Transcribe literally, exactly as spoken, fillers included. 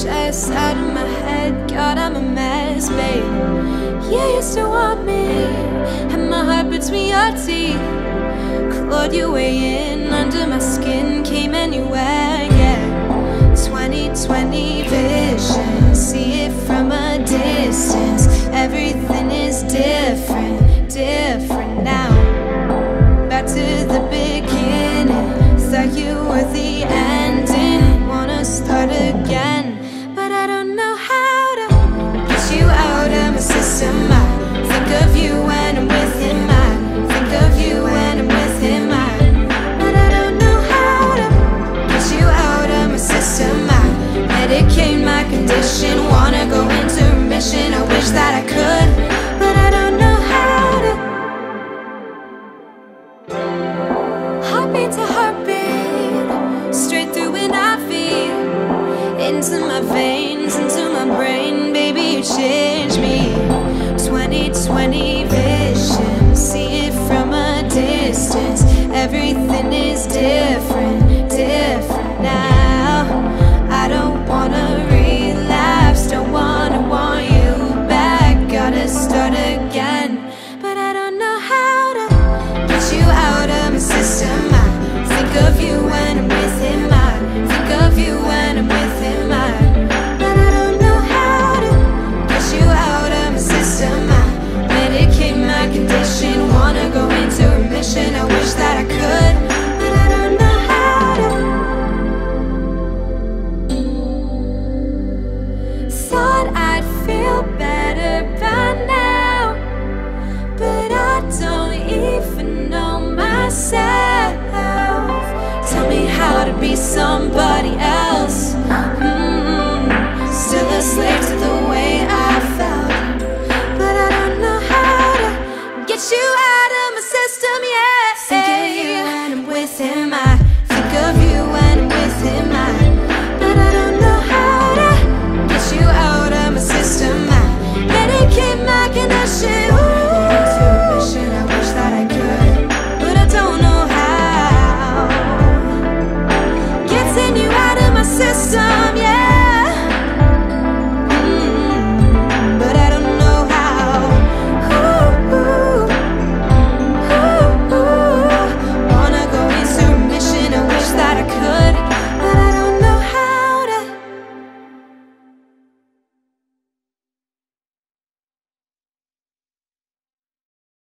chest, out of my head, God, I'm a mess, babe. You used to want me, had my heart between your teeth, clawed your way in under my skin, came anywhere, yeah. twenty twenty vision, see it from a distance, everything is different, different now. Back to the beginning, thought you were the ending, wanna start again, but I don't know how to get you out of my system. I think of you when I'm with him, I think of you when I'm with him, I, but I don't know how to get you out of my system. I medicate my condition, wanna go into remission, I wish that I could, but I don't know how to. Heartbeat to heartbeat, straight through and I feel, into my veins, into my brain, baby you changed me. Twenty twenty vision, see it from a distance, everything is different, different now. I don't wanna relapse, don't wanna want you back, gotta start again, but I don't know how to get you out of my system. I think of you when I'm with him, I think of you when I'm with him, I, but I don't know how to get you out of my system. I medicate my condition, wanna go into remission, I wish that I could, but I don't know how to. Thought I'd feel better by now, but I don't even know myself. Tell me how to be somebody else. Mm-hmm. Still a slave to